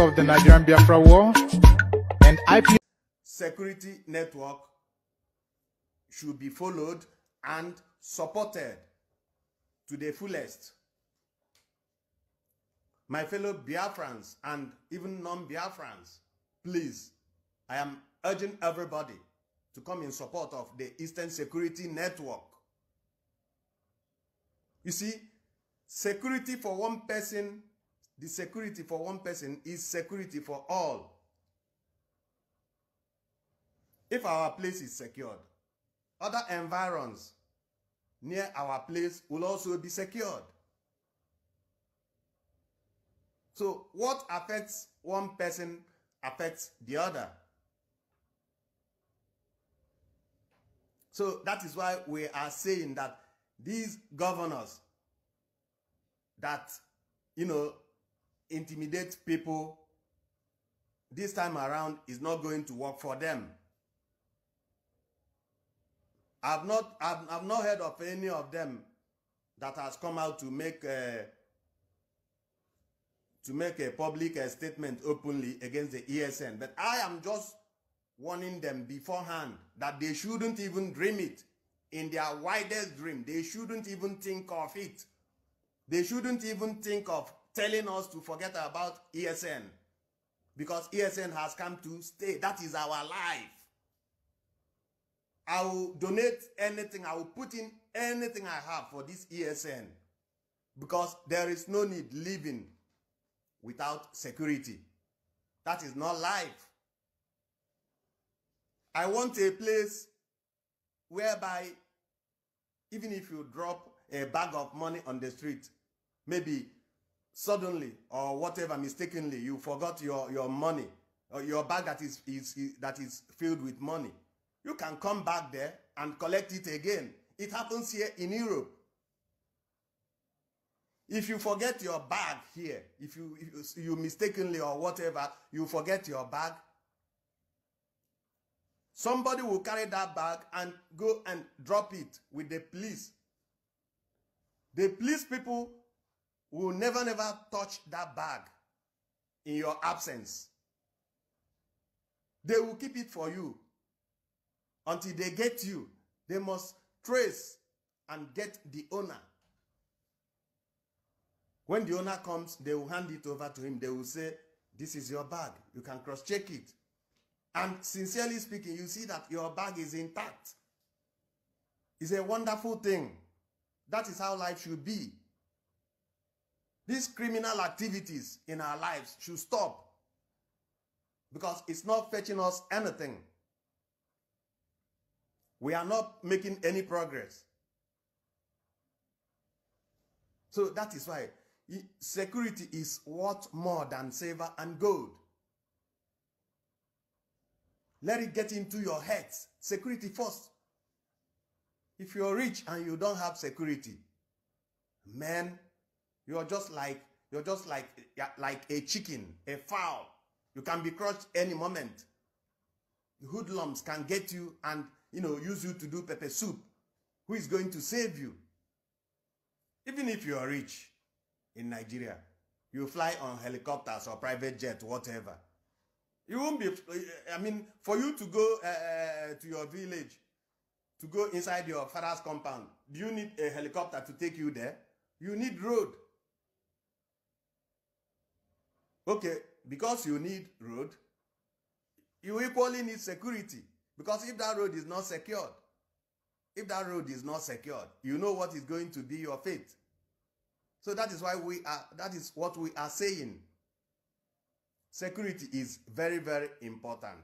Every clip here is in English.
Of the Nigerian Biafra war, and IPOB Security Network should be followed and supported to the fullest. My fellow Biafrans and even non-Biafrans, please, I am urging everybody to come in support of the Eastern Security Network. You see, security for one person, the security for one person is security for all. If our place is secured, other environs near our place will also be secured. So what affects one person affects the other. So that is why we are saying that these governors that, you know, intimidate people this time around is not going to work for them. I've not heard of any of them that has come out to make a public statement openly against the ESN. But I am just warning them beforehand that they shouldn't even dream it in their widest dream. They shouldn't even think of it. They shouldn't even think of telling us to forget about ESN, because ESN has come to stay. That is our life. I will donate anything. I will put in anything I have for this ESN, because there is no need living without security. That is not life. I want a place whereby even if you drop a bag of money on the street, maybe suddenly or whatever, mistakenly, you forgot your money or your bag that is filled with money. You can come back there and collect it again. It happens here in Europe. If you forget your bag here, if you mistakenly or whatever, you forget your bag, somebody will carry that bag and go and drop it with the police. The police people will never touch that bag in your absence. They will keep it for you until they get you. They must trace and get the owner. When the owner comes, they will hand it over to him. They will say, this is your bag. You can cross-check it. And sincerely speaking, you see that your bag is intact. It's a wonderful thing. That is how life should be. These criminal activities in our lives should stop, because it's not fetching us anything. We are not making any progress. So that is why security is worth more than silver and gold. Let it get into your heads. Security first. If you're rich and you don't have security, man, you're just like a chicken, a fowl. You can be crushed any moment. The hoodlums can get you and, you know, use you to do pepper soup. Who is going to save you? Even if you are rich in Nigeria, you fly on helicopters or private jet, whatever. You won't be. I mean, for you to go to your village, to go inside your father's compound, do you need a helicopter to take you there? You need road. Okay, because you need road, you equally need security. Because if that road is not secured, you know what is going to be your fate. So that is why we are, that is what we are saying. Security is very, very important.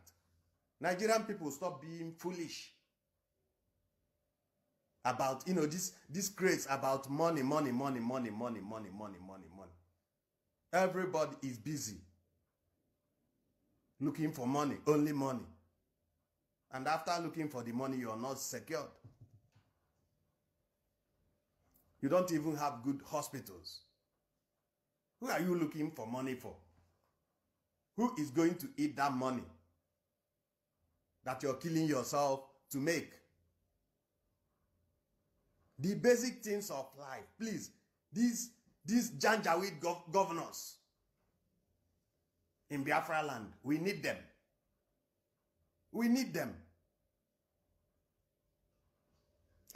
Nigerian people, stop being foolish about, you know, this craze about money. Everybody is busy looking for money, only money. And after looking for the money, you are not secured. You don't even have good hospitals. Who are you looking for money for? Who is going to eat that money that you're killing yourself to make? The basic things of life, please. These Janjaweed governors in Biafra land, we need them.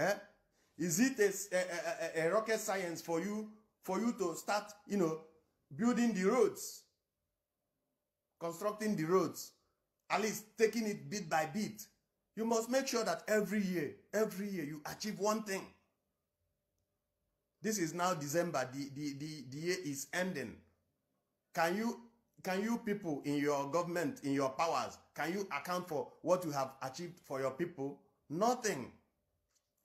Eh? Is it a rocket science for you to start, you know, building the roads, constructing the roads, at least taking it bit by bit? You must make sure that every year you achieve one thing. This is now December. The year is ending. Can you people in your government, in your powers, can you account for what you have achieved for your people? Nothing.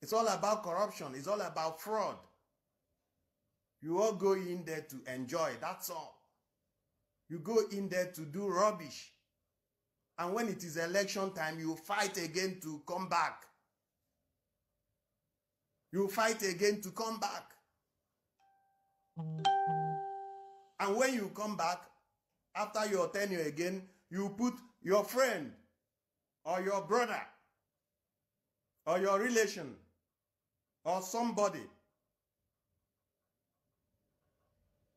It's all about corruption. It's all about fraud. You all go in there to enjoy. That's all. You go in there to do rubbish. And when it is election time, you fight again to come back. And when you come back, after your tenure again, you put your friend or your brother or your relation or somebody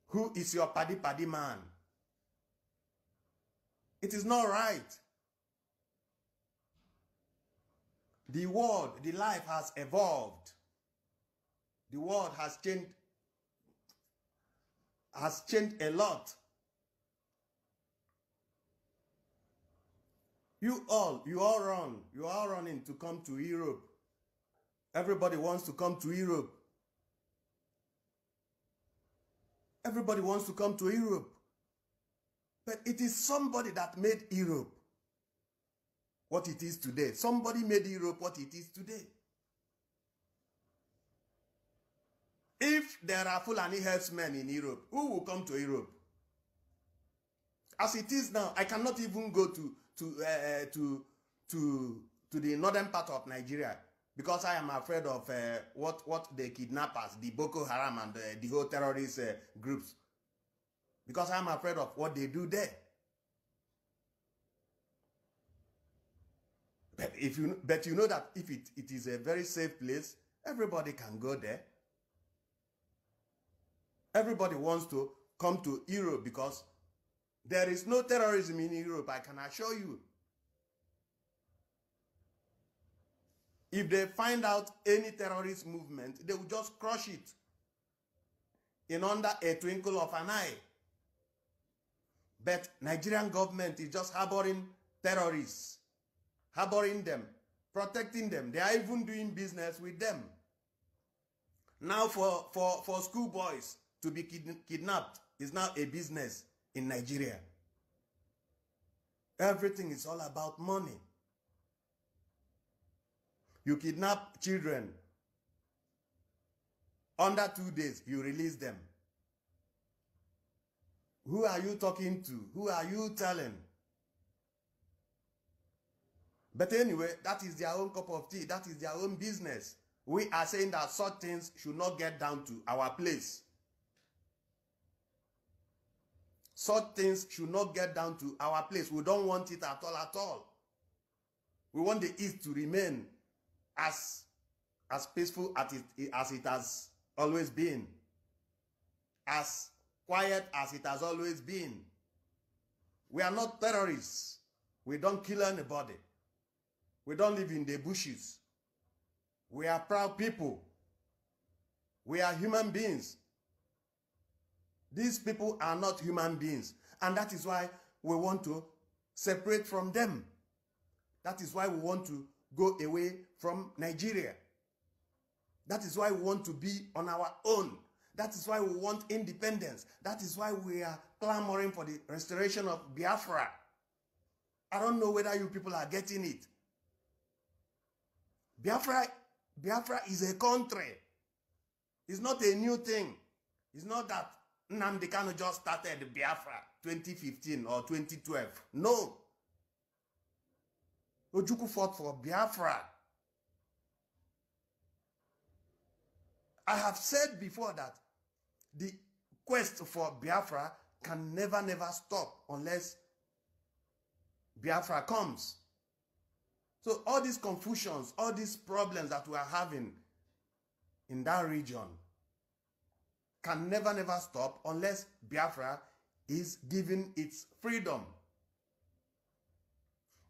who is your paddy man. It is not right. The world, the life has evolved. The world has changed, a lot. You all run. You are running to come to Europe. Everybody wants to come to Europe. But it is somebody that made Europe what it is today. Somebody made Europe what it is today. If there are Fulani herdsmen in Europe, who will come to Europe? As it is now, I cannot even go to the northern part of Nigeria because I am afraid of what the kidnappers, the Boko Haram and the whole terrorist groups, because I am afraid of what they do there. But you know that if it is a very safe place, everybody can go there. Everybody wants to come to Europe because there is no terrorism in Europe, I can assure you. If they find out any terrorist movement, they will just crush it in under a twinkle of an eye. But Nigerian government is just harboring terrorists, harboring them, protecting them. They are even doing business with them. Now for schoolboys to be kidnapped is now a business. In Nigeria, everything is all about money. You kidnap children, under 2 days you release them. Who are you talking to? Who are you telling? But anyway, that is their own cup of tea. That is their own business. We are saying that such things should not get down to our place. Such things should not get down to our place. We don't want it at all, We want the East to remain as peaceful as it has always been, as quiet as it has always been. We are not terrorists. We don't kill anybody. We don't live in the bushes. We are proud people. We are human beings. These people are not human beings, and that is why we want to separate from them. That is why we want to go away from Nigeria. That is why we want to be on our own. That is why we want independence. That is why we are clamoring for the restoration of Biafra. I don't know whether you people are getting it. Biafra is a country. It's not a new thing. It's not that Nnamdi Kanu just started Biafra 2015 or 2012. No. Ojukwu fought for Biafra. I have said before that the quest for Biafra can never, never stop unless Biafra comes. So all these confusions, all these problems that we are having in that region can never, never stop unless Biafra is given its freedom.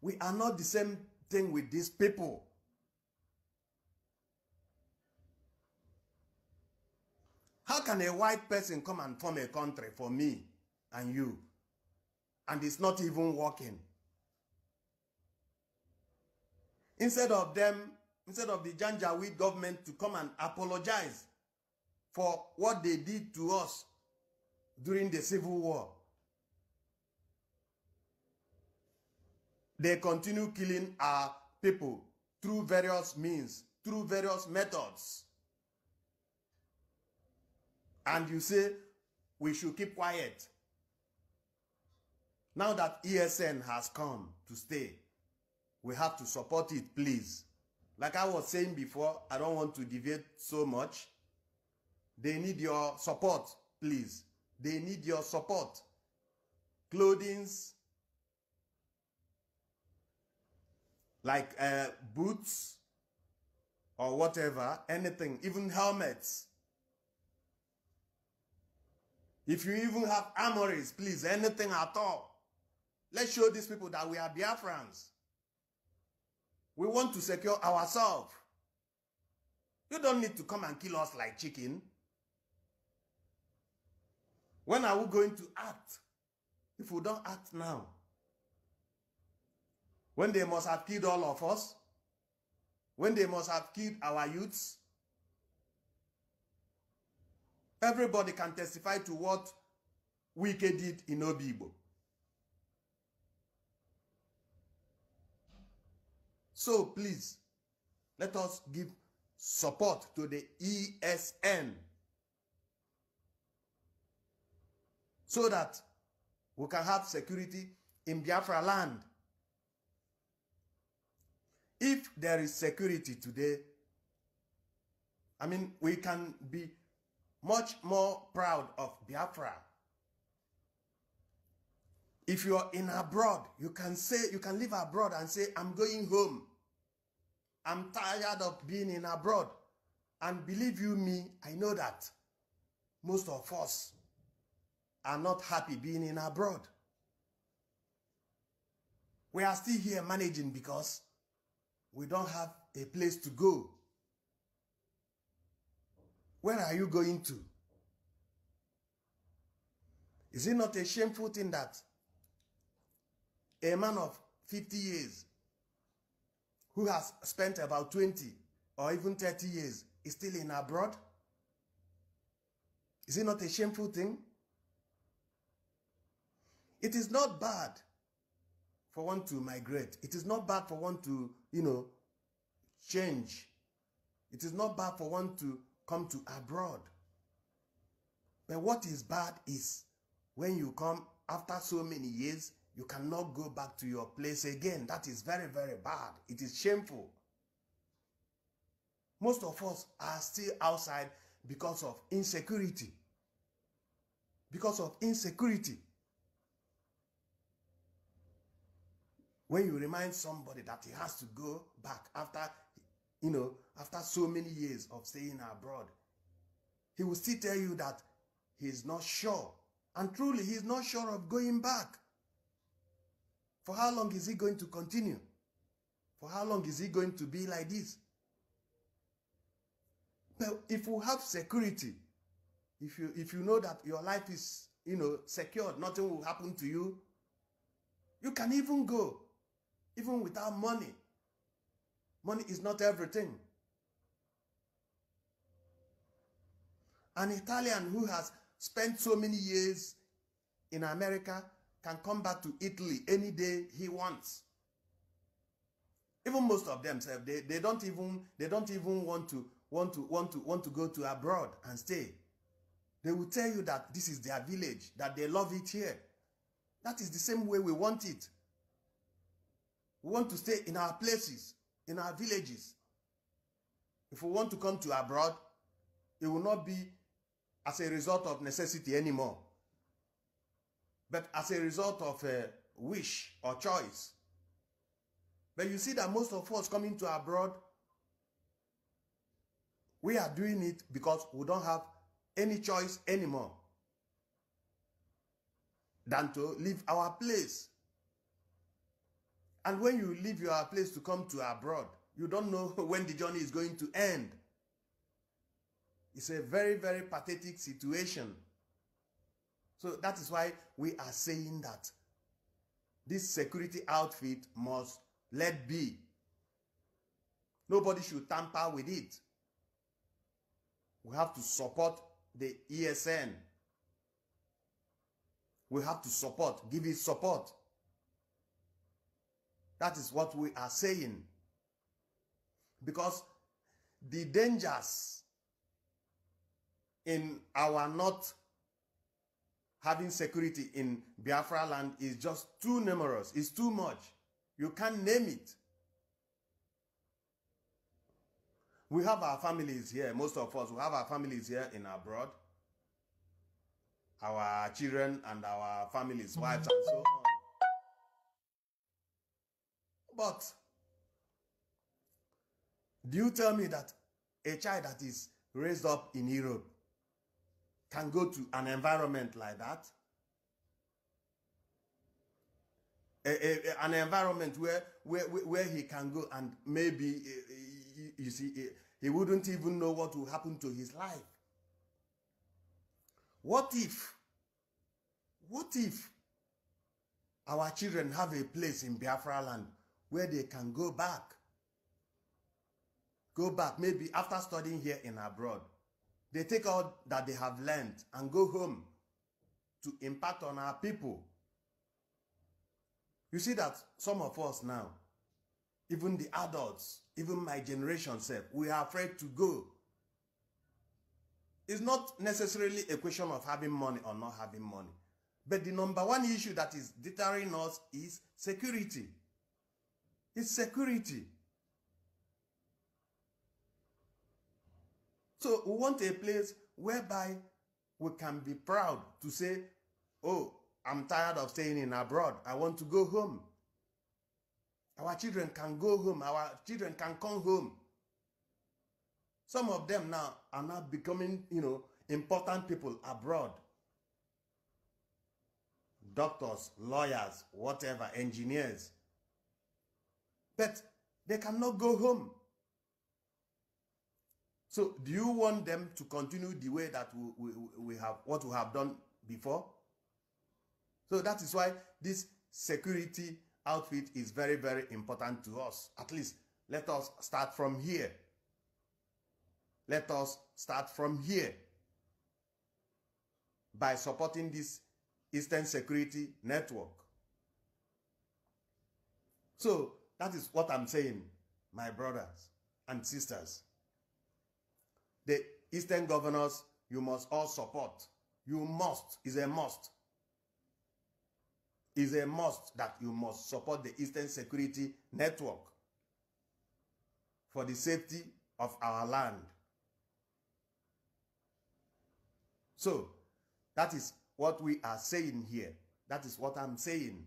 We are not the same thing with these people. How can a white person come and form a country for me and you, and it's not even working? Instead of the Janjaweed government to come and apologize for what they did to us during the Civil War, they continue killing our people through various means, through various methods. And you say we should keep quiet. Now that ESN has come to stay, we have to support it, please. Like I was saying before, I don't want to deviate so much. They need your support, please. They need your support. Clothing, like boots or whatever, anything, even helmets. If you even have armories, please, anything at all. Let's show these people that we are Biafrans. We want to secure ourselves. You don't need to come and kill us like chicken. When are we going to act if we don't act now? When they must have killed all of us? When they must have killed our youths? Everybody can testify to what Wike did in Obibo. So please, let us give support to the ESN so that we can have security in Biafra land. If there is security today, I mean, we can be much more proud of Biafra. If you are in abroad, you can say, you can live abroad and say, I'm going home. I'm tired of being in abroad. And believe you me, I know that most of us are not happy being in abroad. We are still here managing because we don't have a place to go. Where are you going to? Is it not a shameful thing that a man of 50 years who has spent about 20 or even 30 years is still in abroad? Is it not a shameful thing? It is not bad for one to migrate. It is not bad for one to, change. It is not bad for one to come to abroad. But what is bad is when you come after so many years, you cannot go back to your place again. That is very, very bad. It is shameful. Most of us are still outside because of insecurity. Because of insecurity. When you remind somebody that he has to go back after after so many years of staying abroad, he will still tell you that he is not sure. And truly, he is not sure of going back. For how long is he going to continue? For how long is he going to be like this? Now, if you have security, if you know that your life is, secured, nothing will happen to you, you can even go. even without money. Money is not everything. An Italian who has spent so many years in America can come back to Italy any day he wants. Even most of them, they don't even want to go to abroad and stay. They will tell you that this is their village, that they love it here. That is the same way we want it. We want to stay in our places, in our villages. If we want to come to abroad, it will not be as a result of necessity anymore, but as a result of a wish or choice. But you see that most of us coming to abroad, we are doing it because we don't have any choice anymore than to leave our place. And when you leave your place to come to abroad, you don't know when the journey is going to end. It's a very, very pathetic situation. So that is why we are saying that this security outfit must let be. Nobody should tamper with it. We have to support the ESN. We have to support, give it support. That is what we are saying. Because the dangers in our not having security in Biafra land is just too numerous. It's too much. You can't name it. We have our families here, most of us, we have our families here in abroad. Our children and our families, wives and so on. But do you tell me that a child that is raised up in Europe can go to an environment like that? An environment where he can go and maybe, you see, he wouldn't even know what will happen to his life. What if our children have a place in Biafra land where they can go back maybe after studying here in abroad? They take all that they have learned and go home to impact on our people. You see that some of us now, even the adults, even my generation self, we are afraid to go. It's not necessarily a question of having money or not having money. But the number one issue that is deterring us is security. It's security. So we want a place whereby we can be proud to say, oh, I'm tired of staying in abroad. I want to go home. Our children can go home. Our children can come home. Some of them now are not becoming, important people abroad. Doctors, lawyers, whatever, engineers. But they cannot go home. So do you want them to continue the way that we have done before? So that is why this security outfit is very, very important to us. At least let us start from here. Let us start from here by supporting this Eastern Security Network. So that is what I'm saying, my brothers and sisters. The Eastern governors, you must all support. You must, is a must. Is a must that you must support the Eastern Security Network for the safety of our land. So, that is what we are saying here. That is what I'm saying.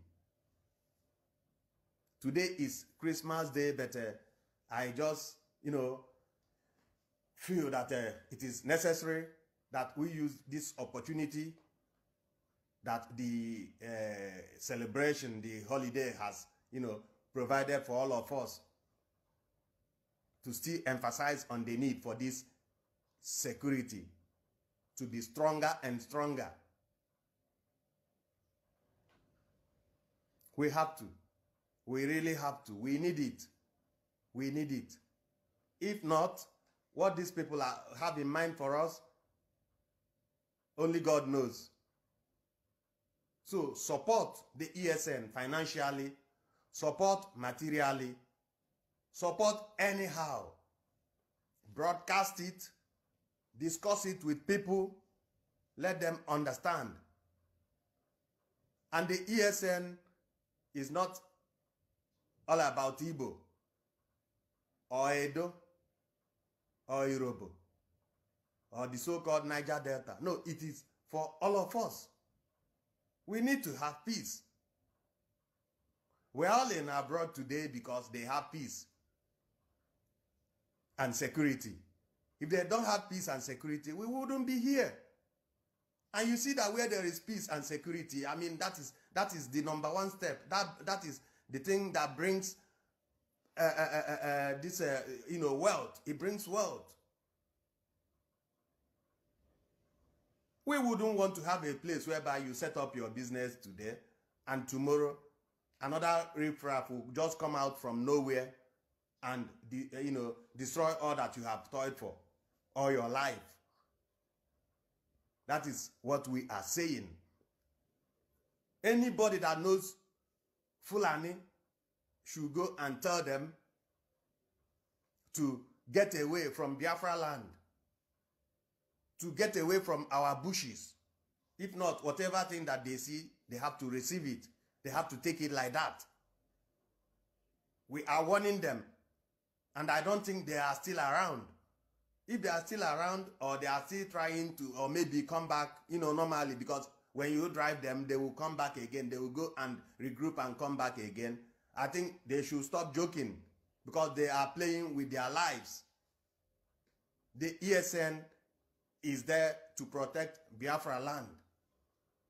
Today is Christmas Day, but I just, feel that it is necessary that we use this opportunity that the celebration, the holiday has, provided for all of us to still emphasize on the need for this security to be stronger and stronger. We have to. We really have to. We need it. We need it. If not, what these people have in mind for us, only God knows. So support the ESN financially, support materially, support anyhow. Broadcast it, discuss it with people, let them understand. And the ESN is not all about Igbo or Edo or Yoruba or the so-called Niger Delta. No, it is for all of us. We need to have peace. We're all in abroad today because they have peace and security. If they don't have peace and security, we wouldn't be here. And you see that where there is peace and security, I mean, that is the number one step. That is the thing that brings wealth. It brings wealth. We wouldn't want to have a place whereby you set up your business today and tomorrow another riffraff will just come out from nowhere and destroy all that you have toiled for all your life. That is what we are saying. Anybody that knows Fulani should go and tell them to get away from Biafra land, to get away from our bushes. If not, whatever thing that they see, they have to receive it. They have to take it like that. We are warning them. And I don't think they are still around. If they are still around, or they are still trying to, or maybe come back, normally, because when you drive them, they will come back again. They will go and regroup and come back again. I think they should stop joking, because they are playing with their lives. The ESN is there to protect Biafra land.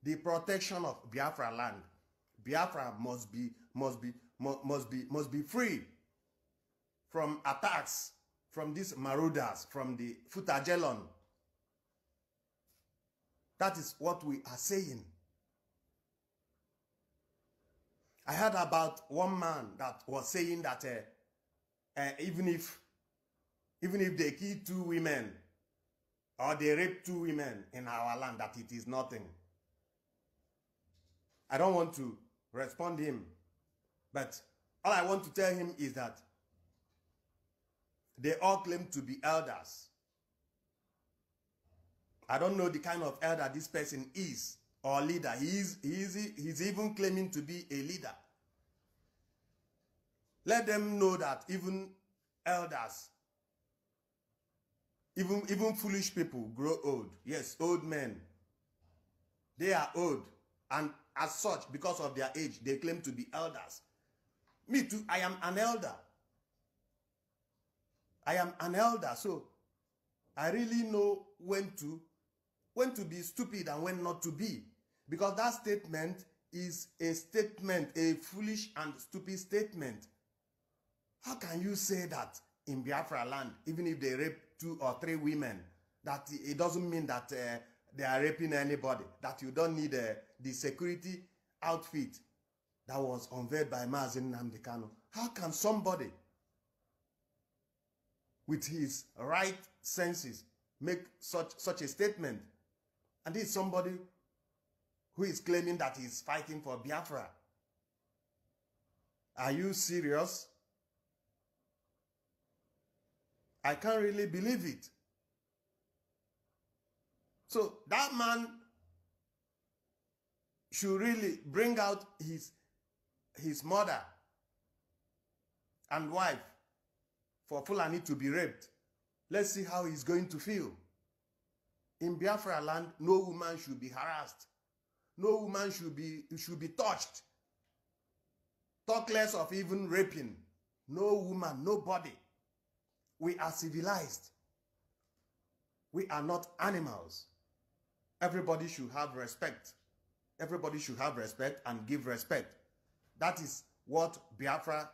The protection of Biafra land. Biafra must be free from attacks from these marauders, from the Futa Jallon. That is what we are saying. I heard about one man that was saying that even if they kill two women, or they rape two women in our land, that it is nothing. I don't want to respond to him, but all I want to tell him is that they all claim to be elders. I don't know the kind of elder this person is, or leader. He's even claiming to be a leader. Let them know that even elders, even foolish people grow old. Yes, old men. They are old. And as such, because of their age, they claim to be elders. Me too, I am an elder. I am an elder, so I really know when to be stupid and when not to be. Because that statement is a statement, a foolish and stupid statement. How can you say that in Biafra land, even if they rape two or three women, that it doesn't mean that they are raping anybody, that you don't need the security outfit that was unveiled by Mazi Nnamdi Kanu? How can somebody with his right senses make such a statement? And this is somebody who is claiming that he is fighting for Biafra. Are you serious? I can't really believe it. So that man should really bring out his mother and wife for Fulani to be raped. Let's see how he's going to feel. In Biafra land, no woman should be harassed. No woman should be touched. Talk less of even raping. No woman, nobody. We are civilized. We are not animals. Everybody should have respect. Everybody should have respect and give respect. That is what Biafra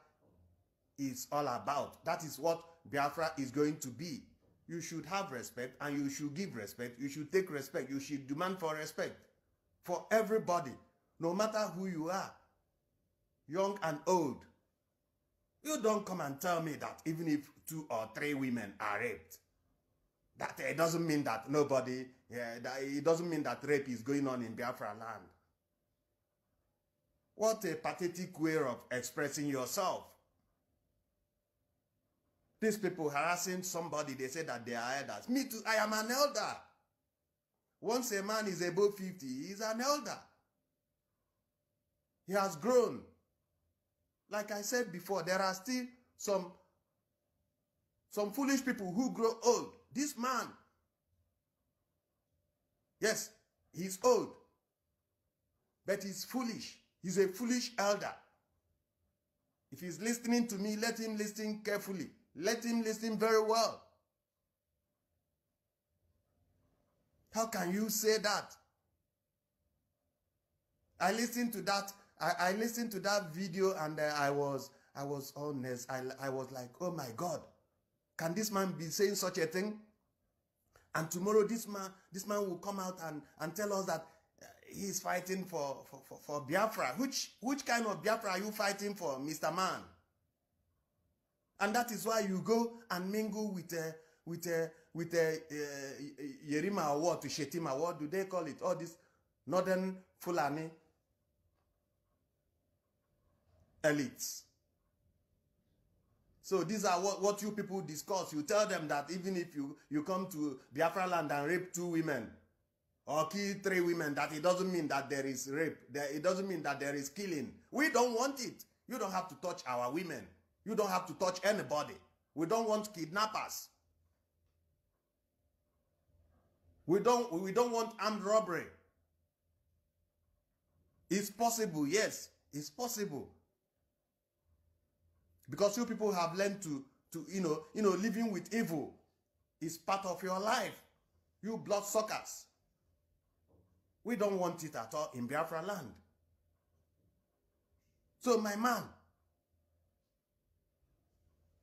is all about. That is what Biafra is going to be. You should have respect and you should give respect. You should take respect. You should demand for respect for everybody, no matter who you are, young and old, You don't come and tell me that even if 2 or 3 women are raped, that it doesn't mean that nobody, that it doesn't mean that rape is going on in Biafra land. What a pathetic way of expressing yourself. These people harassing somebody, they say that they are elders. Me too, I am an elder. Once a man is above 50, he is an elder. He has grown. Like I said before, there are still some foolish people who grow old. This man, yes, he's old, but he's foolish. He's a foolish elder. If he's listening to me, let him listen carefully. Let him listen very well. How can you say that? I listened to that. I listened to that video, and I was honest. I was like, oh my God, can this man be saying such a thing? And tomorrow, this man will come out and tell us that he's fighting for Biafra. Which kind of Biafra are you fighting for, Mr. Man? And that is why you go and mingle with a Yerima award to Shetima. What do they call it? All this northern Fulani elites. So these are what you people discuss. You tell them that even if you come to Biafra land and rape 2 women or kill 3 women, that it doesn't mean that there is rape. It doesn't mean that there is killing. We don't want it. You don't have to touch our women. You don't have to touch anybody. We don't want kidnappers. We don't want armed robbery. It's possible, yes. It's possible. Because you people have learned to living with evil is part of your life. You bloodsuckers. We don't want it at all in Biafra land. So my man,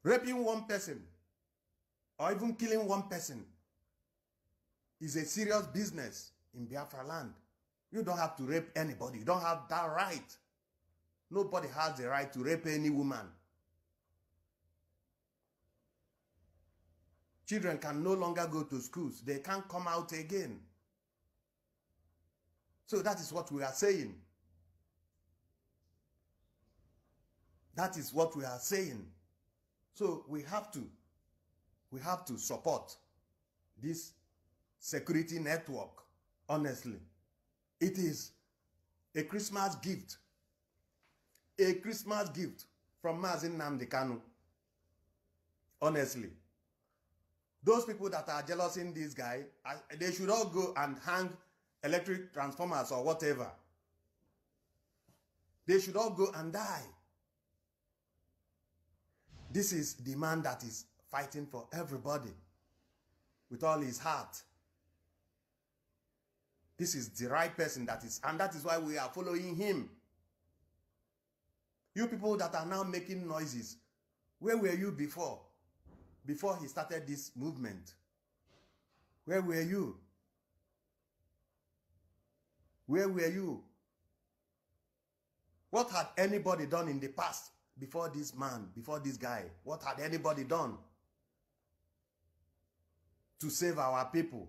raping 1 person or even killing 1 person is a serious business in Biafra land. You don't have to rape anybody. You don't have that right. Nobody has the right to rape any woman. Children can no longer go to schools. They can't come out again. So that is what we are saying. That is what we are saying. So we have to support this security network, honestly. It is a Christmas gift. A Christmas gift from Mazi Nnamdi Kanu. Honestly. Those people that are jealous in this guy, they should all go and hang electric transformers or whatever. They should all go and die. This is the man that is fighting for everybody with all his heart. This is the right person that is, and that is why we are following him. You people that are now making noises, where were you before? Before he started this movement, where were you? Where were you? What had anybody done in the past before this man, before this guy? What had anybody done to save our people?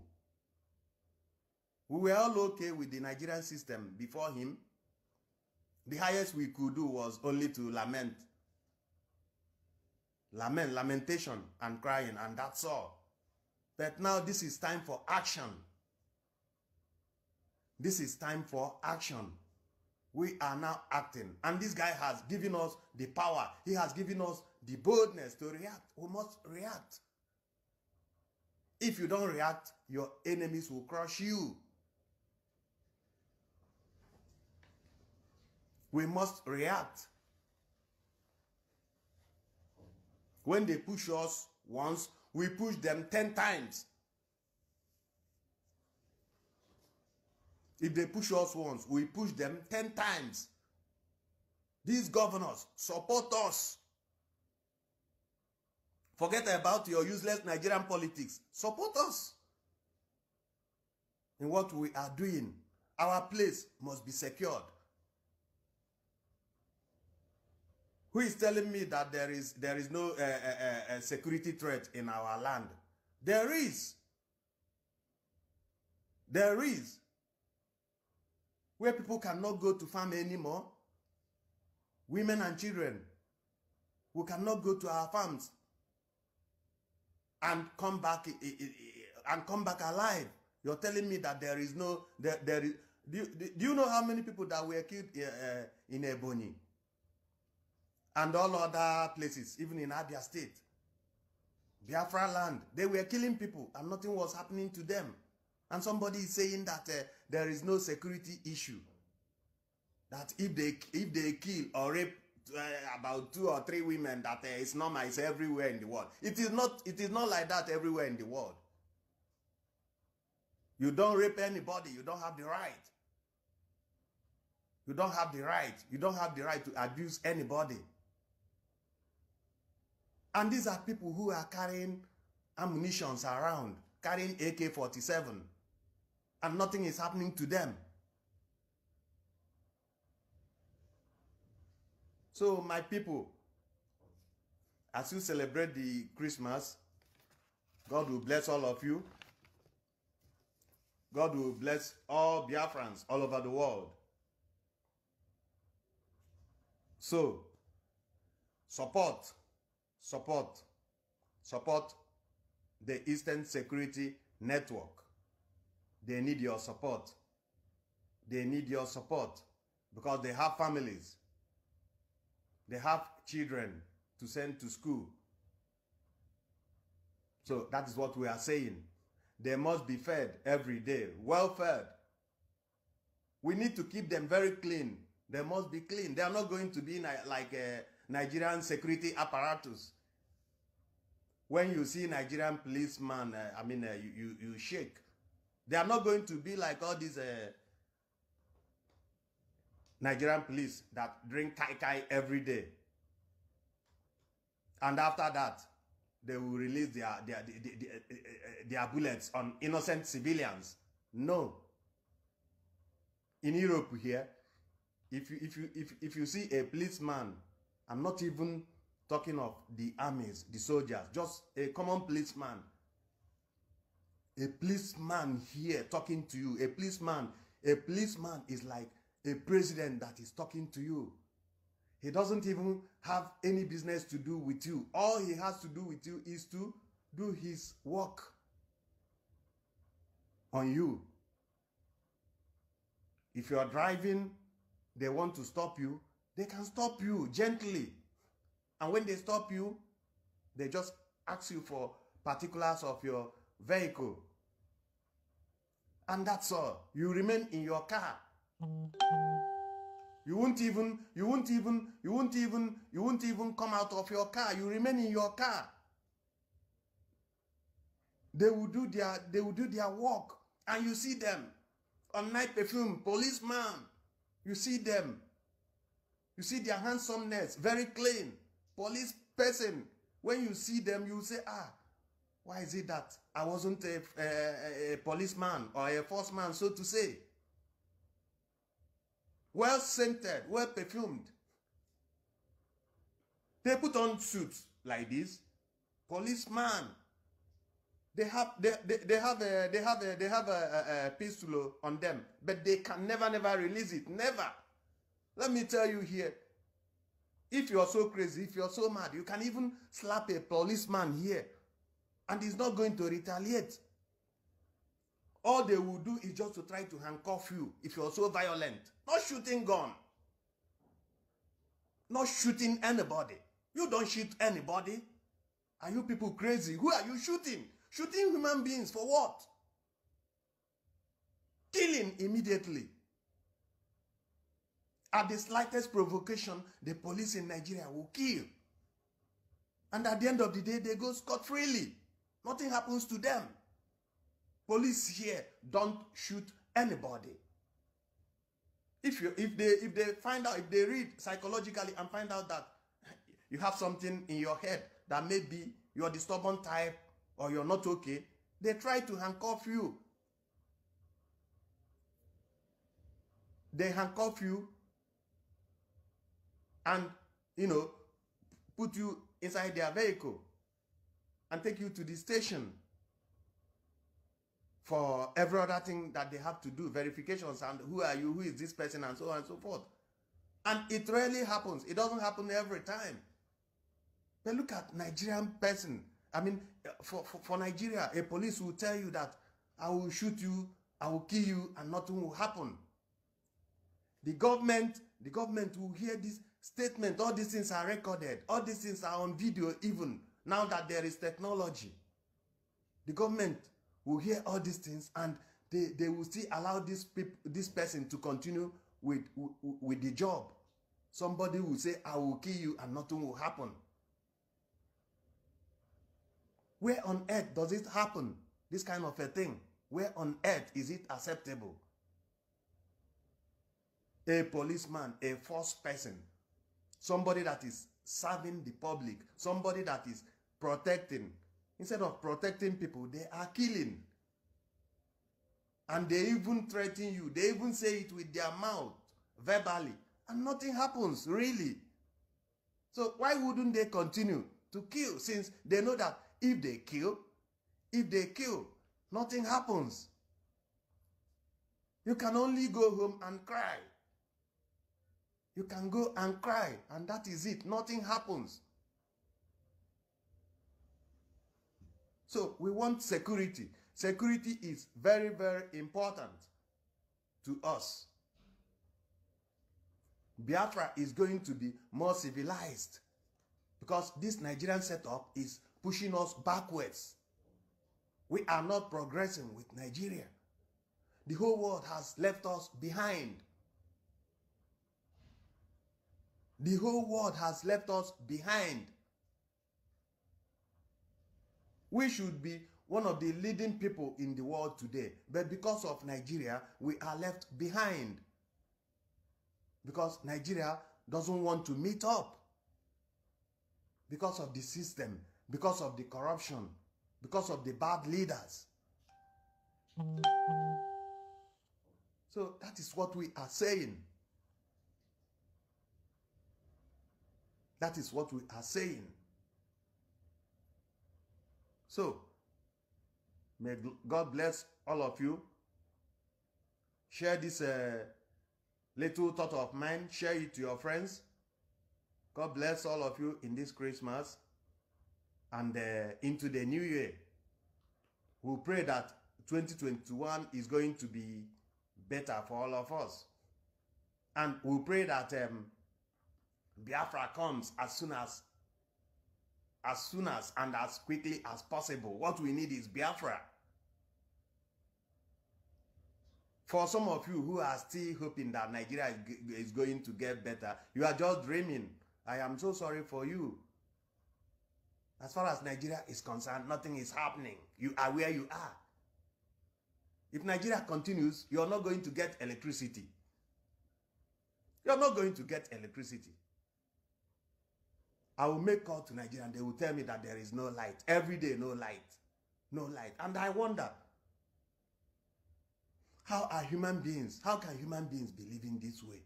We were all okay with the Nigerian system before him. The highest we could do was only to lament. Lamentation and crying, and that's all. But now this is time for action. This is time for action. We are now acting. And this guy has given us the power. He has given us the boldness to react. We must react. If you don't react, your enemies will crush you. We must react. When they push us once, we push them 10 times. If they push us once, we push them 10 times. These governors, support us. Forget about your useless Nigerian politics. Support us in what we are doing. Our place must be secured. who is telling me that there is no security threat in our land. There is. There is. Where people cannot go to farm anymore. Women and children who cannot go to our farms and come back alive. You're telling me that there is no there is. Do you know how many people that were killed in Ebonyi and all other places, even in Abia State, Biafra land? They were killing people and nothing was happening to them. And somebody is saying that there is no security issue. That if they kill or rape about 2 or 3 women, that it's normal. It's everywhere in the world. It is not. It is not like that everywhere in the world. You don't rape anybody. You don't have the right. You don't have the right. You don't have the right to abuse anybody. And these are people who are carrying ammunitions around, carrying AK-47, and nothing is happening to them. So my people, as you celebrate the Christmas, God will bless all of you. God will bless all Biafrans all over the world. So, support the Eastern Security Network. They need your support. They need your support because they have families. They have children to send to school. So that is what we are saying. They must be fed every day, well fed. We need to keep them very clean. They must be clean. They are not going to be like a Nigerian security apparatus. When you see Nigerian policeman, you shake. They are not going to be like all these Nigerian police that drink kai kai every day. And after that, they will release their bullets on innocent civilians. No. In Europe here, if you see a policeman, I'm not even talking of the armies, the soldiers, just a common policeman. A policeman here talking to you, a policeman is like a president that is talking to you. He doesn't even have any business to do with you. All he has to do with you is to do his work on you. If you are driving, they want to stop you, they can stop you gently. And when they stop you, they just ask you for particulars of your vehicle. And that's all. You remain in your car. You won't even come out of your car. You remain in your car. They will do their work, and you see them on night perfume, policeman. You see them. You see their handsomeness, very clean, police person. When you see them, you say, ah, why is it that I wasn't a policeman or a forceman, so to say? Well scented, well perfumed. They put on suits like this. Policeman. They have a pistol on them, but they can never release it. Never. Let me tell you here. If you are so crazy, if you are so mad, you can even slap a policeman here, and he's not going to retaliate. All they will do is just to try to handcuff you if you're so violent. Not shooting gun. Not shooting anybody. You don't shoot anybody. Are you people crazy? Who are you shooting? Shooting human beings for what? Killing immediately. At the slightest provocation, the police in Nigeria will kill. And at the end of the day, they go scot-free. Nothing happens to them. Police here don't shoot anybody. If they find out, if they read psychologically and find out that you have something in your head that maybe you're a stubborn type or you're not okay, they try to handcuff you. They handcuff you, and you know put you inside their vehicle and take you to the station for every other thing that they have to do, verifications and who are you, who is this person, and so on and so forth. And it rarely happens. It doesn't happen every time. But look at Nigerian person. I mean, for Nigeria, a police will tell you that I will shoot you, I will kill you, and nothing will happen. The government will hear this statement. All these things are recorded. All these things are on video even. Now that there is technology, the government will hear all these things, and they will still allow this person to continue with the job. Somebody will say, I will kill you, and nothing will happen. Where on earth does it happen? This kind of a thing. Where on earth is it acceptable? A policeman, a force person, somebody that is serving the public, somebody that is protecting. Instead of protecting people, they are killing. And they even threaten you. They even say it with their mouth, verbally. And nothing happens, really. So why wouldn't they continue to kill, since they know that if they kill, nothing happens? You can only go home and cry. You can go and cry, and that is it. Nothing happens. So we want security. Security is very, very important to us. Biafra is going to be more civilized because this Nigerian setup is pushing us backwards. We are not progressing with Nigeria. The whole world has left us behind. The whole world has left us behind. We should be one of the leading people in the world today, but because of Nigeria, we are left behind. Because Nigeria doesn't want to meet up. Because of the system, because of the corruption, because of the bad leaders. So that is what we are saying. That is what we are saying. So, may God bless all of you. Share this little thought of mine. Share it to your friends. God bless all of you in this Christmas and into the new year. We pray that 2021 is going to be better for all of us. And we pray that Biafra comes as soon as and as quickly as possible. What we need is Biafra. For some of you who are still hoping that Nigeria is going to get better, you are just dreaming. I am so sorry for you. As far as Nigeria is concerned, nothing is happening. You are where you are. If Nigeria continues, you are not going to get electricity. You are not going to get electricity. I will make call to Nigeria and they will tell me that there is no light. Every day, no light. No light. And I wonder, how can human beings be living this way?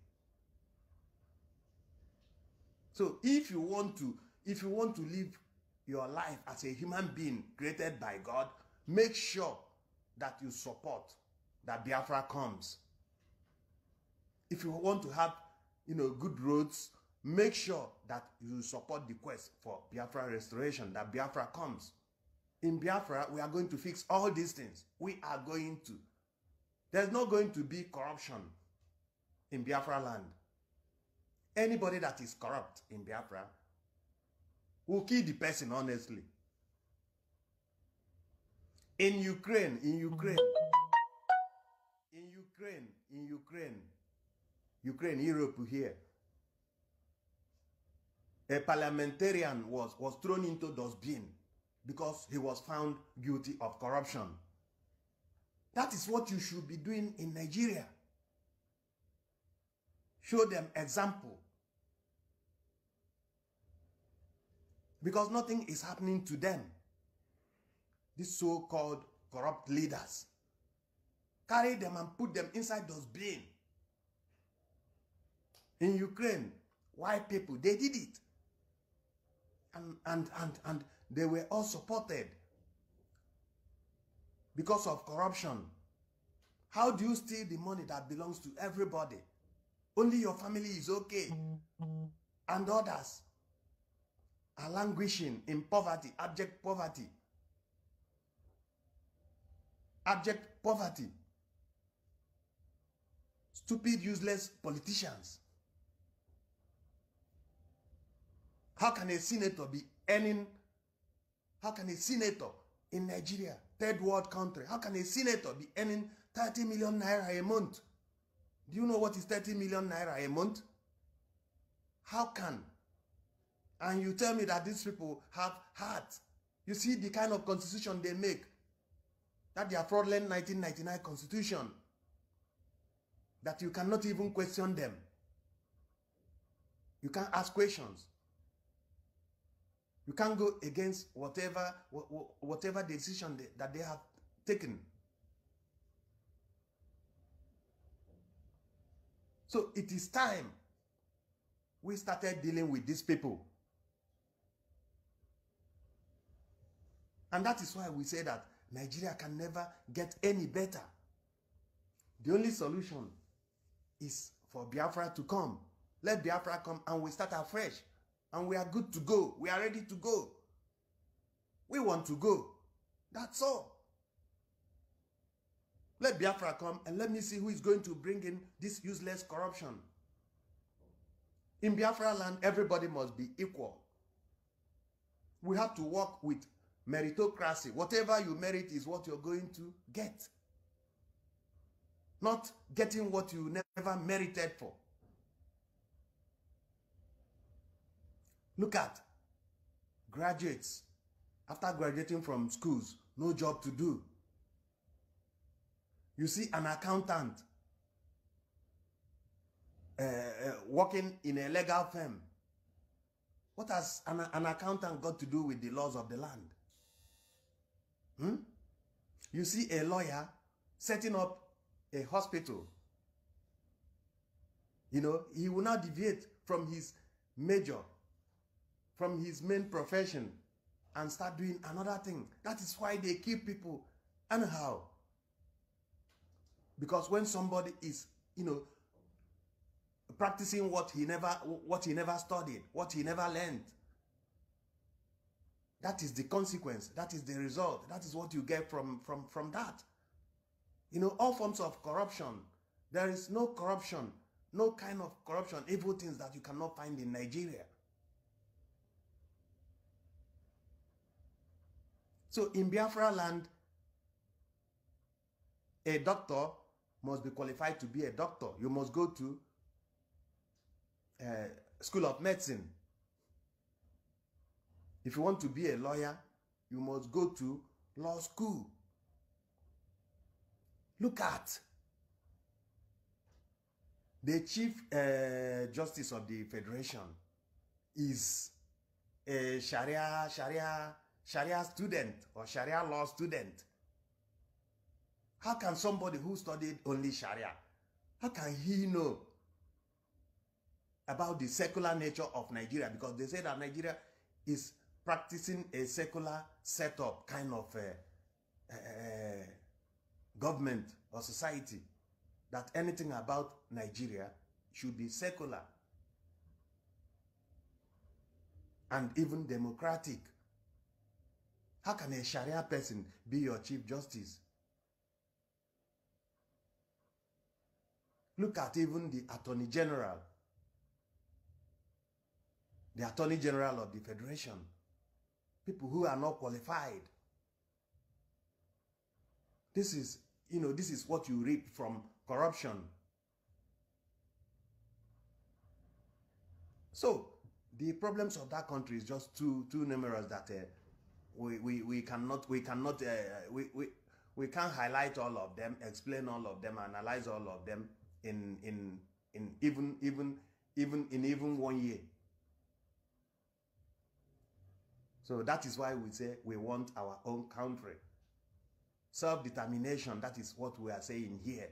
So if you want to live your life as a human being created by God, make sure that you support that Biafra comes. If you want to have, good roads, make sure that you support the quest for Biafra restoration, that Biafra comes. In Biafra, we are going to fix all these things. We are going to. There's not going to be corruption in Biafra land. Anybody that is corrupt in Biafra will kill the person, honestly. In Ukraine, Europe here, a parliamentarian was thrown into dustbin because he was found guilty of corruption. That is what you should be doing in Nigeria. Show them example. Because nothing is happening to them. These so-called corrupt leaders. Carry them and put them inside dustbin. In Ukraine, white people, they did it. and they were all supported because of corruption. How do you steal the money that belongs to everybody? Only your family is okay, and others are languishing in poverty, abject poverty. Abject poverty. Stupid, useless politicians. How can a senator be earning? How can a senator in Nigeria, third world country, how can a senator be earning 30 million naira a month? Do you know what is 30 million naira a month? How can? And you tell me that these people have heart. You see the kind of constitution they make. That their fraudulent 1999 constitution. That you cannot even question them. You can't ask questions. You can't go against whatever decision that they have taken. So it is time we started dealing with these people. And that is why we say that Nigeria can never get any better. The only solution is for Biafra to come. Let Biafra come and we start afresh. And we are good to go. We are ready to go. We want to go. That's all. Let Biafra come and let me see who is going to bring in this useless corruption. In Biafra land, everybody must be equal. We have to work with meritocracy. Whatever you merit is what you're going to get. Not getting what you never merited for. Look at graduates. After graduating from schools, no job to do. You see an accountant working in a legal firm. What has an accountant got to do with the laws of the land? You see a lawyer setting up a hospital. You know, he will not deviate from his major, from his main profession, and start doing another thing. That is why they kill people anyhow. Because when somebody is, you know, practicing what he never studied, what he never learned, that is the consequence, that is the result, that is what you get from that. You know, all forms of corruption. There is no corruption, no kind of corruption, evil things that you cannot find in Nigeria. So in Biafra land, a doctor must be qualified to be a doctor. You must go to School of Medicine. If you want to be a lawyer, you must go to law school. Look at the Chief Justice of the Federation is a Sharia student or Sharia law student. How can somebody who studied only Sharia, how can he know about the secular nature of Nigeria? Because they say that Nigeria is practicing a secular setup kind of government or society, that anything about Nigeria should be secular and even democratic. How can a Sharia person be your Chief Justice? Look at even the Attorney General. The Attorney General of the Federation. People who are not qualified. This is, you know, this is what you reap from corruption. So, the problems of that country is just too numerous that we can't highlight all of them, explain all of them, analyze all of them in even 1 year. So that is why we say we want our own country. Self-determination, that is what we are saying here.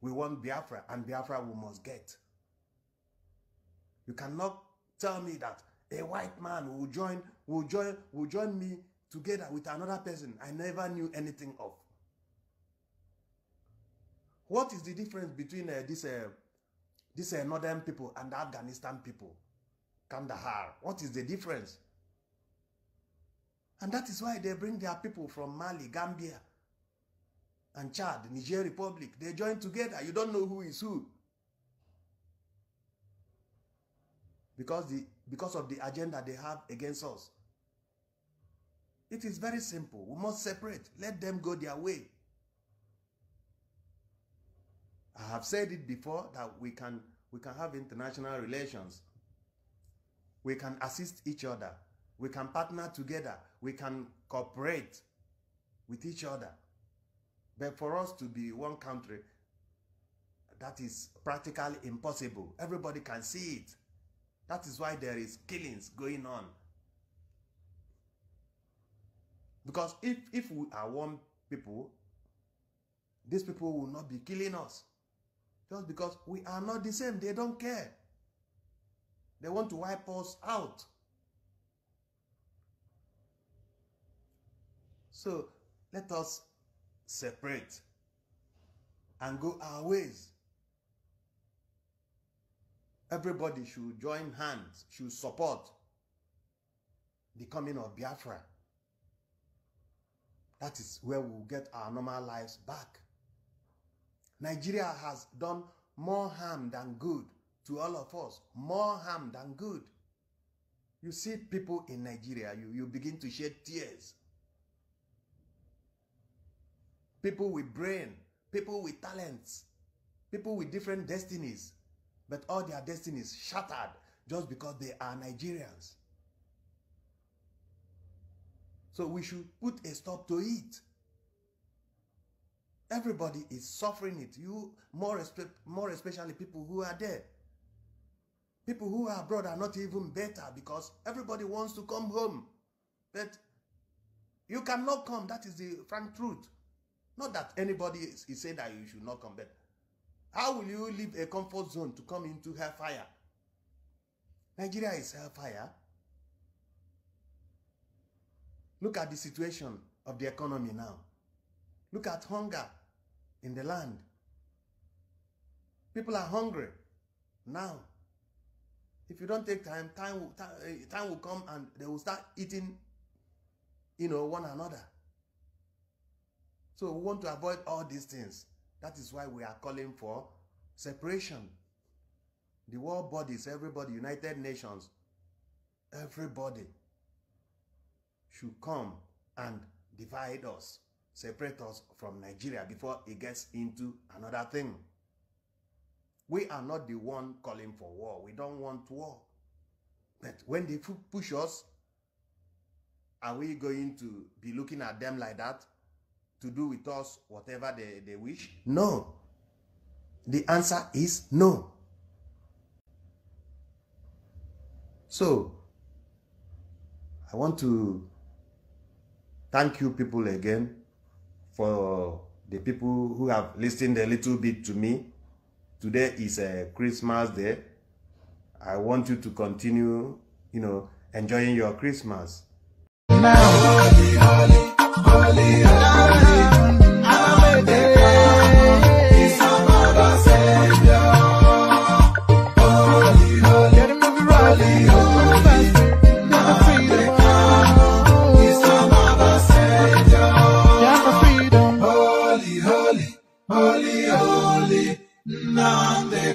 We want Biafra, and Biafra we must get. You cannot tell me that a white man will join me together with another person I never knew anything of. What is the difference between these northern people and the Afghanistan people, Kandahar? What is the difference? And that is why they bring their people from Mali, Gambia, and Chad, Niger Republic. They join together. You don't know who is who. Because of the agenda they have against us. It is very simple. We must separate. Let them go their way. I have said it before that we can have international relations. We can assist each other. We can partner together. We can cooperate with each other. But for us to be one country, that is practically impossible. Everybody can see it. That is why there is killings going on. Because if we are one people, these people will not be killing us. Just because we are not the same, they don't care. They want to wipe us out. So let us separate and go our ways. Everybody should join hands, should support the coming of Biafra. That is where we will get our normal lives back. Nigeria has done more harm than good to all of us. More harm than good. You see people in Nigeria, you begin to shed tears. People with brain, people with talents, people with different destinies, but all their destinies shattered just because they are Nigerians. So we should put a stop to it. Everybody is suffering it. More especially people who are there. People who are abroad are not even better because everybody wants to come home. But you cannot come. That is the frank truth. Not that anybody is saying that you should not come, but how will you leave a comfort zone to come into hellfire? Nigeria is hellfire. Look at the situation of the economy now. Look at hunger in the land. People are hungry now. If you don't take time, time will come and they will start eating, one another. So we want to avoid all these things. That is why we are calling for separation. The world bodies, everybody, United Nations, everybody should come and divide us, separate us from Nigeria before it gets into another thing. We are not the one calling for war. We don't want war. But when they push us, are we going to be looking at them like that? To do with us whatever they wish? No. The answer is no. So, I want to thank you people again for the people who have listened a little bit to me. Today is a Christmas day. I want you to continue, enjoying your Christmas. Now, Nnamdi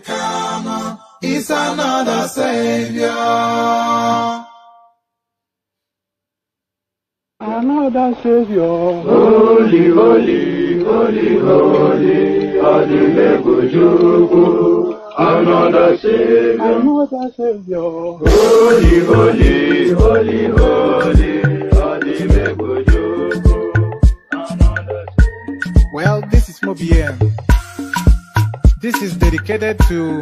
Kanu is another savior. Another Savior. Holy, holy, holy, holy, Ojukwu. Another Savior. Another Savior. Holy, holy, holy, holy, Ojukwu. Another Savior. Well, this is Mobien. This is dedicated to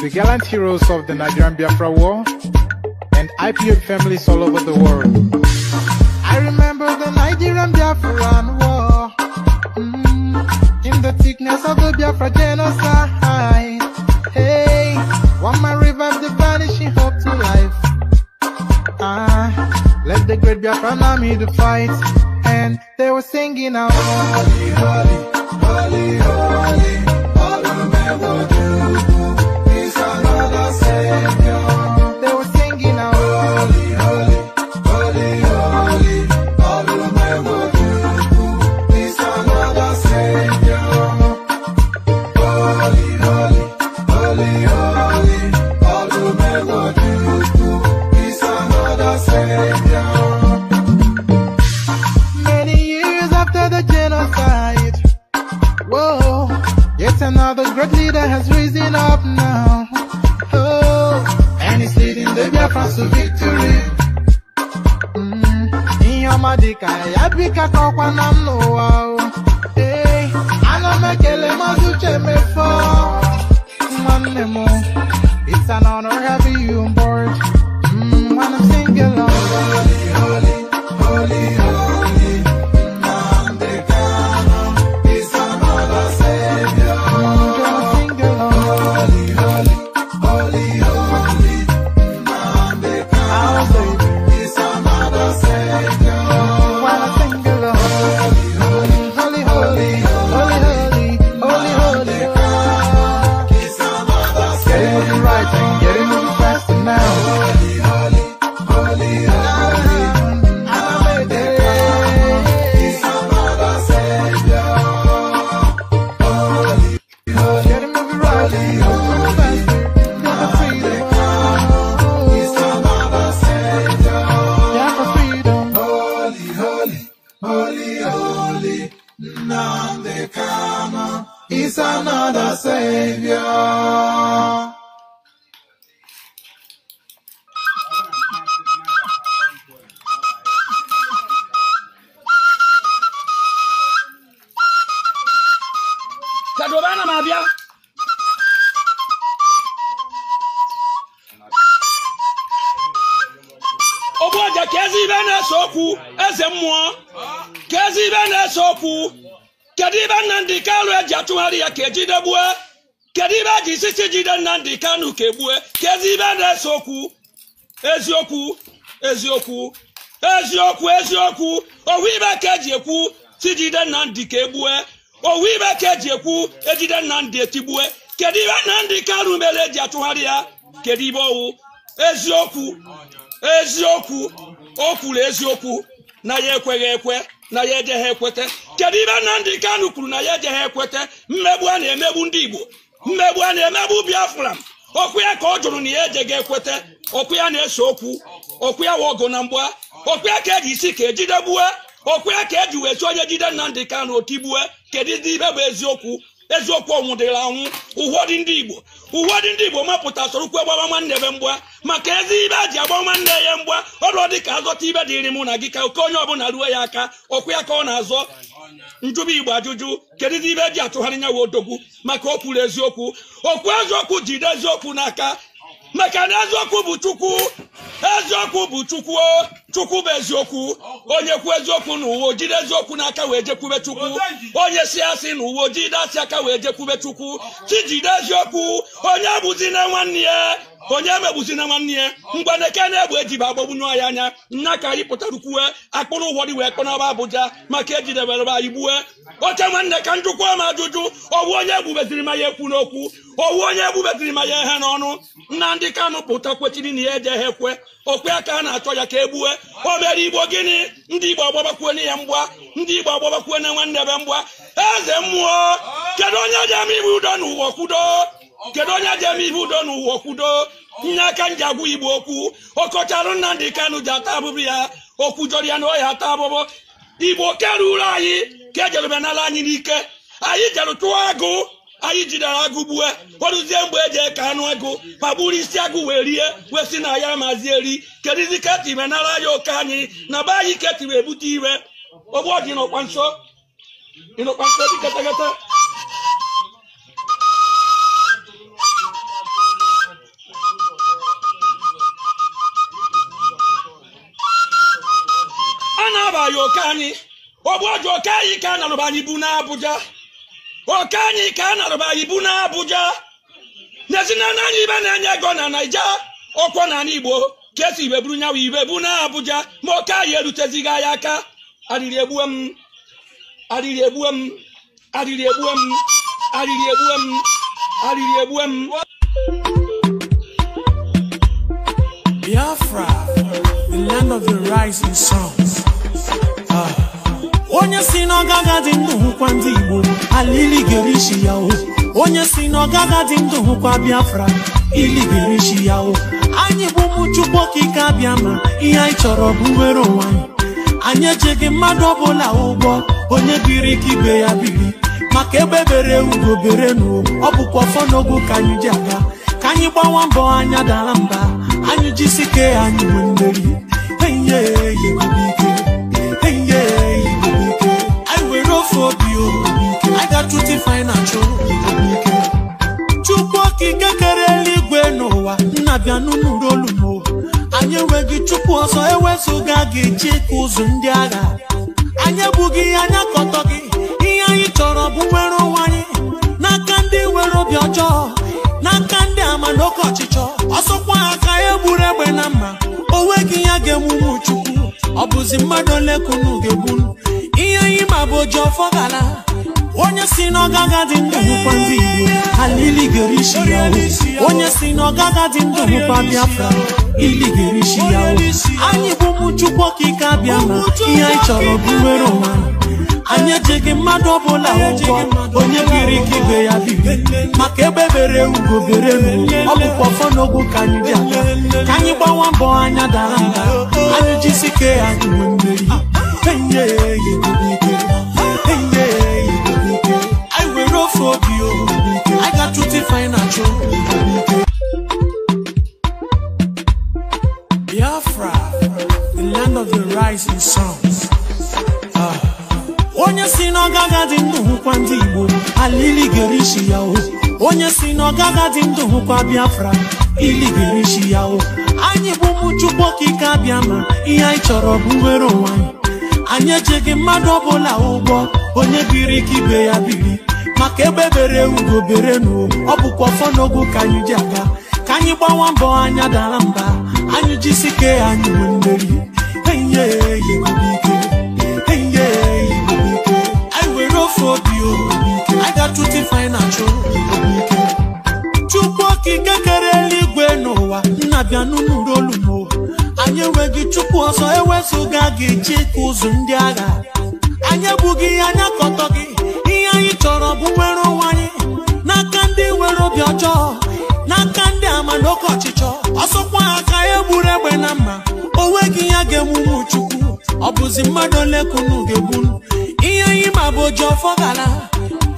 the gallant heroes of the Nigerian Biafra War and IPOB families all over the world. I remember the Nigerian Biafran war, in the thickness of the Biafra genocide. Hey, one man revived the vanishing hope to from Nami to fight, and they were singing out, holy, holy, holy, holy, all the men will do, he's another savior. They were singing out, holy, holy, holy, holy, all the men will do, he's another savior. Holy, holy, holy, holy, all the men will do, he's another savior. Another great leader has risen up now, oh, and he's leading the Biafrans to victory. Iyomadika yabika kokwa na mnowa, eh, anamekele mazuche mefo, nwanne mo, it's an honor having you on board, when I'm singing along. Holy, holy, holy, holy, Nnamdi Kanu is another savior. Nnamdi Kanu kegbue kezibe n'eziokwu eziokwu eziokwu eziokwu eziokwu owibe keji ekwu tijide Nnamdi kegbue owibe keji ekwu ejide Nnamdi etigbue kedibe Nnamdi Kanu mele eji atụgharị ya kedibe owu eziokwu eziokwu okwuru eziokwu na ya ekweghị ekwe na ya ejeghị ekwete kedibe Nnamdi Kanu kwuru na ya ejeghị ekwete mmegbu a na-emegbu ndị Igbo mmegbu a na-emegbu Biafra okwu ya ka ọ jụrụ na ya eje ga-ekwete okwu ya na-ese okwu okwu ya wọgụ na mgba okwu ya ka eji isi ka ejidebue okwu ya ka eji wee chọọ onye jide Nnamdi Kanu otigbue kedu ndị ibe bụ eziokwu eziokwu ọnwụdịrị anwụ ụfọdụ ndị Igbo mapụta sorokwu agbama nwanne be mgba maka ezi ibe ji agba nwanne ya mgba ọrụ dị ka azọta ibe dịrị mụ na gị ka oke onye ọbụla ruo ya aka okwu ya ka ọ na-azọ njubu Igbo ajụjụ kedu ibe ji atụgharị nyawa odogwu maka o kwuru eziokwu okwu eziokwu jide eziokwu n'aka maka na eziokwu bụ Chukwu Chukwu bụ eziokwu onye kwu eziokwu n'ụwa jide eziokwu n'aka wee jekwube Chukwu onye si asị n'ụwa jide asị aka wee jekwube Chukwu jide eziokwu onye abụzi na nwanne ya onye emegbuzi na nwanne ya mgbaneke na-egbu ejibe agbagbu anyị anya nna ka anyị pụtara kwuwe akpụrụ ụfọdụ wee kpọnaba Abuja maka ejidebere anyị gbuwe oche nwanne ka njụkwa m ajụjụ ọwụ onye egbubeziri ma ya ekwu n'okwu ọwụ onye egbubeziri ma ya ihe n'ọnụ Nnamdi Kanu pụta kwechiri na ya ejeghị ekwe okwe aka a na-achọ ya ka egbue o mere Igbo gịnị ndị Igbo agbabakwuo na ya mgba ndị Igbo agbabakwuo na nwanne be mgba eze mmụọ kedu onye ji ama ibe udo n'ụwa kwudo kedu onye ji ama ibe udo n'ụwa kwudo nye aka nji agwụ Igbo okwu ọkọcharụ Nnamdi Kanu ji ata abụbụ ya okwu jọrọ ya na ọ ya ata abụbụ Igbo keruru anyị ka ejerube n'ala anyị n'ike anyị jerụ tụọ agụ anyị jidere agụ gbue ọrụzie mgbe eji eke anụ agụ ma bụrụ isi agụ wee rie wee si na ya mazi eri kedizi ketime nara ya oke anyị na be anyị ketime ebute iwe ogboji ịnọkwa nso dịkọtagata a na-aba ya oke anyị ogboji oke anyị ka a narụba anyị bụ n'Abuja oke anyị ka a narụba ibu n'Abuja n'ezinụlọ anyị ibe na-enye ego na Naija ọkwọ na Igbo Jesi ibeburu nyawa ibebu na Abuja moka yeruteziga yaka adiri ebuem Biafra, the land of the rising suns. Onye si no gaga di ndu kwa ndi Igbo alili gerishi ya o. Onye si no gaga di ndu kwa Biafra ili gerishi ya o. Anyi bu muchupo kika biama iya ichoro buwero wanyi. Anye jege madobo la obo onye biri kibe ya bili. Makebe bere ugo bere no obu kwa fonogu kanyu jaga. Kanyi ba wambo anya dalamba anyu jisike anyu wendeli. Hey yeah yeah I got to define a joke. Chukwaki kakareli gwenoa, nabianu nurolumo. Anye wegi chukwa so ewe sugagi chiku zundiaga. Anye bugi anya kotoki, iya itoro buwero wani. Nakandi wero biocho, nakandi amanoko chicho. Osokwa akaye burebe nama, owegi yage mumu chuku. Obuzi madole kunuge bunu, iya ima bojo fogala. Onye si no gaga di ndu kwa ndi Igbo alili gerishi ya o. Onye si no gaga di ndu kwa Biafra ili gerishi ya o. Anyi bu muchukwo kika biama iya ichoro buwero man. Anye jege madobo la obo onye biri kibe ya bibi. Makebe bere ugo bere mu obu kwa fonogu kanyi biaka. Kanyi ba wambo anya dalanga anyi jisike anyi wendeli. Hey yeah yeah I got to define a joke. Biafra, the land of the rising suns. Onye si no gaga di ndu kwa ndi Igbo alili gerishi ya o. Onye si no gaga di ndu kwa Biafra ili gerishi ya o. Anyi bu muchukwo kika biama iya ichoro buwero wanyi. Anye jege madobo la obo onye biri kibe ya bili. Makebe bere ugo bere no obu kwa fonogu kanyu jaga. Kanyi ba wambo anya dalamba anyu jisike anyu wendeli. Hey yeah I will offer you I got to define a joke. Chukwo kikakareli gwenoa nabianu nurolumo. Anye wegi chukwo so ewe sugagi chiku zundiaga. Anye bugi anya kotoki ichoro buwero wani. Nakandi wero biocho, nakandi amanoko chicho. Osokwa akaye burebe nama, owegi yage mumu chuku. Obuzi madole kunuge bunu, iya ima bojo fogala.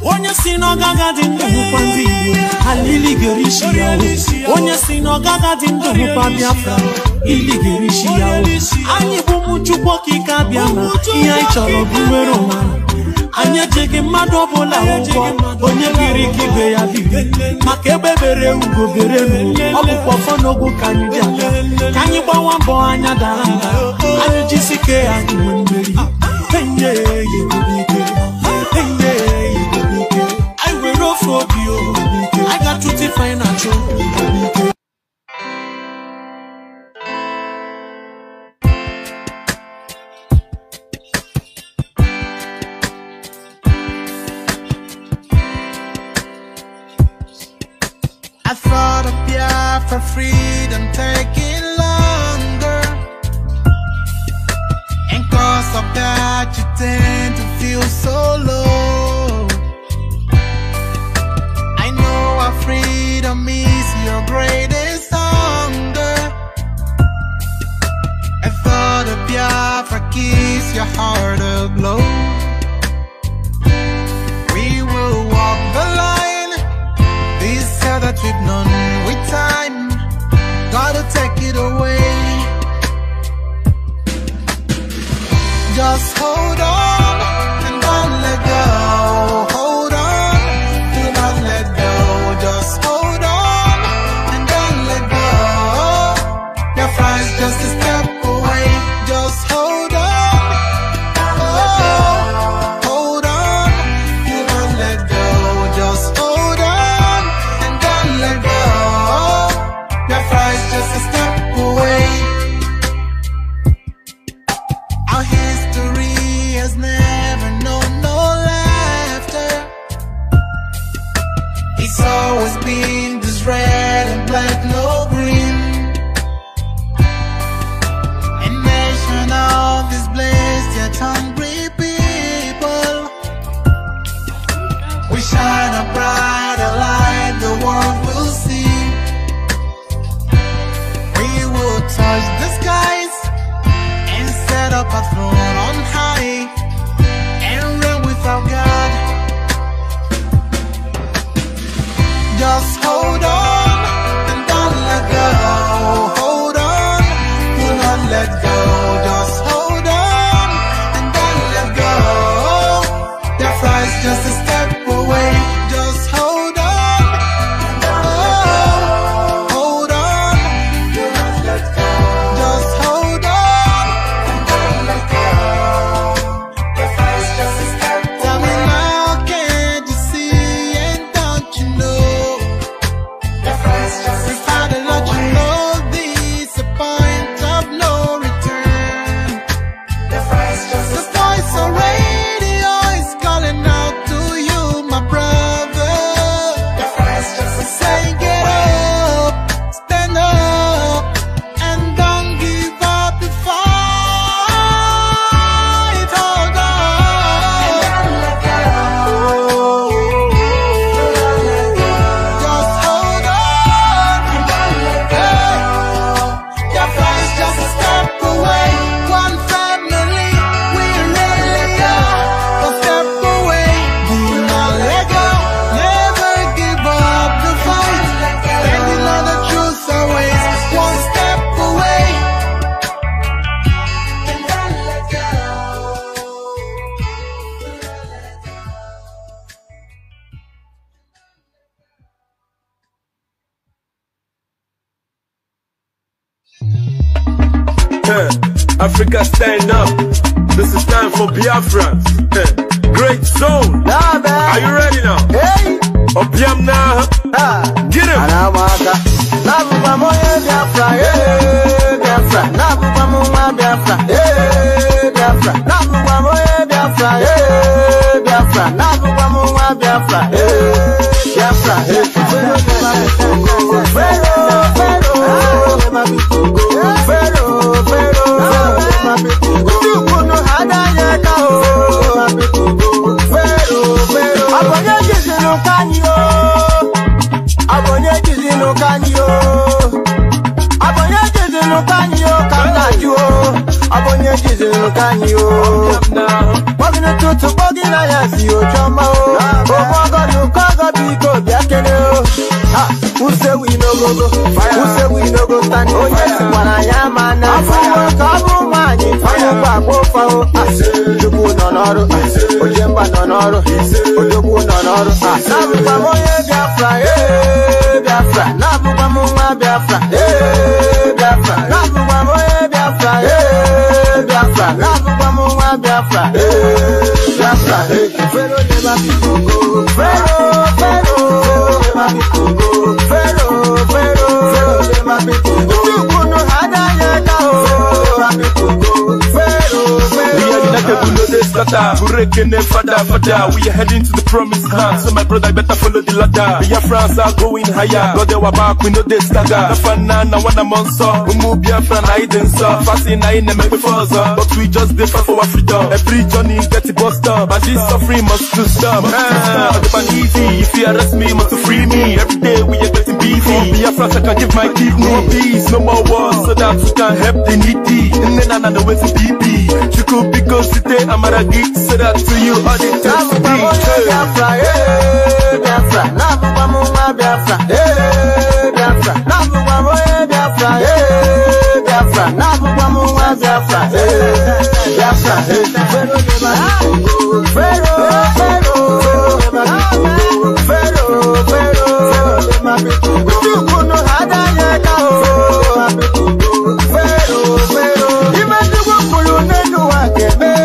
Onye si no gaga di ndu kwa ndi Igbo alili gerishi ya o. Onye si no gaga di ndu kwa Biafra ili gerishi ya o. Anyi bu muchukwo kika biama iya ichoro buwero wani. Anya jege madobo la obo onye biri kibe ya bibi. Makebe bere ugo bere mu obu kwa fonogu kanyu jaga. Kanyi ba wambo anya dalanga anyu jisike anyu wendeli. Hey yeah I will offer you I got to define a joke. I thought of Biafra freedom taking longer, and cause of that you tend to feel so low. I know our freedom is your greatest hunger. I thought of Biafra keeps your heart aglow. We will walk the line. That we've known with time, gotta take it away. Just hold on and don't let go. Hold on, do not let go. Just hold on and don't let go. Your friends just a step away. Just hold on, oh, hold on, do not let go. Just hold on. Just a step away. History has never known no laughter. It's always been this red and black, no green. A nation of this blessed yet hungry people. We shine a brighter light the world will see. We will touch the skies and set up a throne on high and reign with our God. Just hold on and don't let go. Hold on, will not let go. Just hold on and don't let go. Biafra is just a step away. Just hold on, oh, hold on, will not let go. Just hold on and don't let go. Biafra is just a step away. Tell me now, can't you see and don't you know? Without a lot you know, this a point of no return. The voice of radio is calling out to you, my brother. Saying get up, stand up, and don't give up the fight. Hold on. Just hold on. Your friends just a step away. One family, we really are. A step away. Do not let go. Never give up the fight. Standing on the truth always. One step away. And don't let go. Hey, Africa stand up. This is time for Biafra. Hey, great zone. Nah, man. Are you ready now? Hey, Opium now. Get him. Anamaka. Nabuba moye Biafra. Hey, Biafra. Nabuba muma Biafra. Hey, Biafra. Nabuba moye Biafra. Hey, Biafra. Nabuba muma Biafra. Hey, Biafra. Hey, who say we no go go? Who say we no go stand? Oh yes, when I am an Afu mani, Afu bago fao. Ojukwu nonoro, Ojemba nonoro, Ojukwu nonoro. Nabuba moye Biafra, eh Biafra. Nabuba muma Biafra, eh Biafra. Nabuba moye Biafra, eh Biafra. Nabuba muma Biafra, eh Biafra. Fero neba biko, fero neba biko. We are heading to the promised land, so my brother better follow the ladder. Biafrans are going higher, God they were back, we know they stagger. Nafanana wana monso, umu Biafra na hidden so. Fasting na in me before so, but we just dey fight for our freedom. Every journey gets bust up, and this suffering must to stop. Easy, if you arrest me, must free me. Every day we are getting busy. For Biafra, I can give my kidney. No peace, no more wars, so that we can help the needy. Nena na wezi bibi, chuku biko site amaragi. Say that to you all the time. Biafra, eh, Biafra. Nabuba muma Biafra, eh, Biafra. Nabuba moye Biafra, eh, Biafra. Nabuba muma Biafra, eh, Biafra. Fero neba biko, fero neba biko. Ojukwu no hada yeka o, fero. Ibe tuku kulu nenu akeme.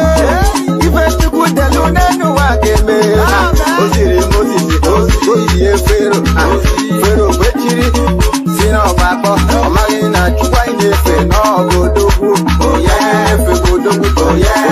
Oh yeah.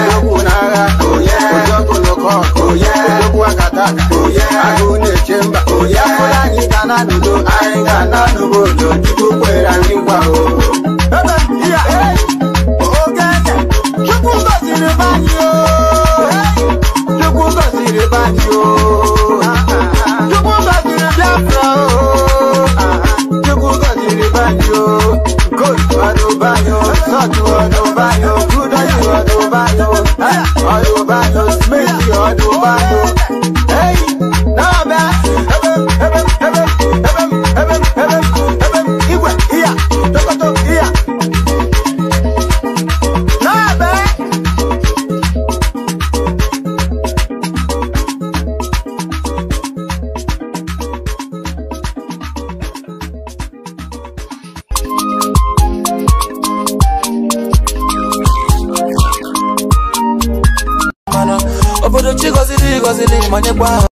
Obodo chigozi, gozi, link, money, wow.